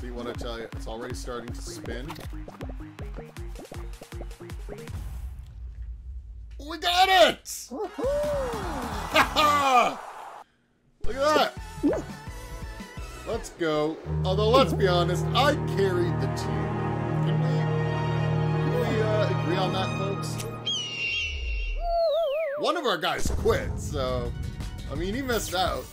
See what I tell you? It's already starting to spin. We got it! Woohoo! Look at that! Let's go. Although, let's be honest, I carried the team. Can we agree on that, folks? One of our guys quit, so... I mean, he missed out.